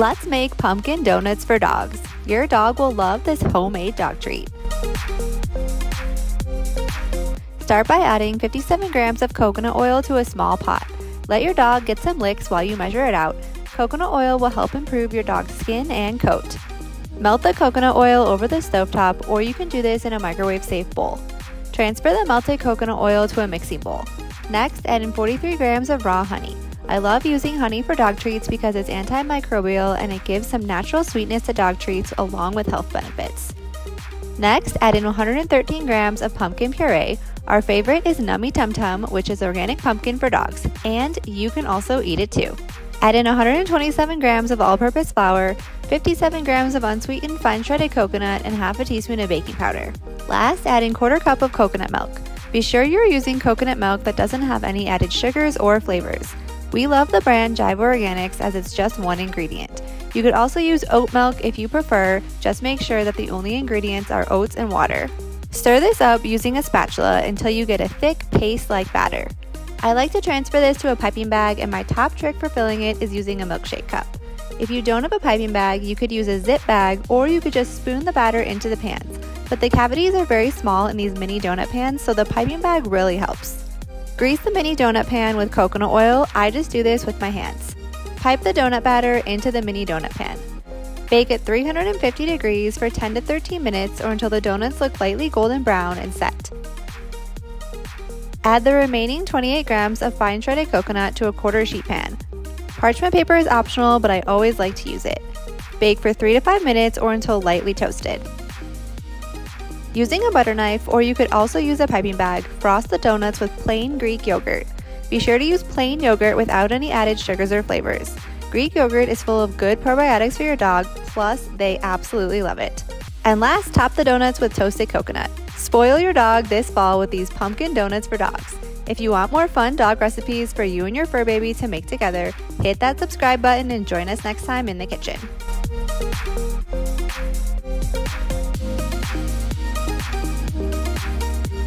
Let's make pumpkin donuts for dogs. Your dog will love this homemade dog treat. Start by adding 57 grams of coconut oil to a small pot. Let your dog get some licks while you measure it out. Coconut oil will help improve your dog's skin and coat. Melt the coconut oil over the stovetop, or you can do this in a microwave-safe bowl. Transfer the melted coconut oil to a mixing bowl. Next, add in 43 grams of raw honey. I love using honey for dog treats because it's antimicrobial and it gives some natural sweetness to dog treats along with health benefits. Next, add in 113 grams of pumpkin puree. Our favorite is Nummy Tum Tum, which is organic pumpkin for dogs, and you can also eat it too. Add in 127 grams of all-purpose flour, 57 grams of unsweetened fine shredded coconut, and half a teaspoon of baking powder. Last, add in 1/4 cup of coconut milk. Be sure you're using coconut milk that doesn't have any added sugars or flavors. We love the brand Jiva Organics as it's just one ingredient. You could also use oat milk if you prefer, just make sure that the only ingredients are oats and water. Stir this up using a spatula until you get a thick paste-like batter. I like to transfer this to a piping bag, and my top trick for filling it is using a milkshake cup. If you don't have a piping bag, you could use a zip bag, or you could just spoon the batter into the pans. But the cavities are very small in these mini donut pans, so the piping bag really helps. Grease the mini donut pan with coconut oil. I just do this with my hands. Pipe the donut batter into the mini donut pan. Bake at 350 degrees for 10 to 13 minutes or until the donuts look lightly golden brown and set. Add the remaining 28 grams of fine shredded coconut to a 1/4 sheet pan. Parchment paper is optional, but I always like to use it. Bake for 3 to 5 minutes or until lightly toasted. Using a butter knife, or you could also use a piping bag, frost the donuts with plain Greek yogurt. Be sure to use plain yogurt without any added sugars or flavors. Greek yogurt is full of good probiotics for your dog, plus they absolutely love it. And last, top the donuts with toasted coconut. Spoil your dog this fall with these pumpkin donuts for dogs. If you want more fun dog recipes for you and your fur baby to make together, hit that subscribe button and join us next time in the kitchen.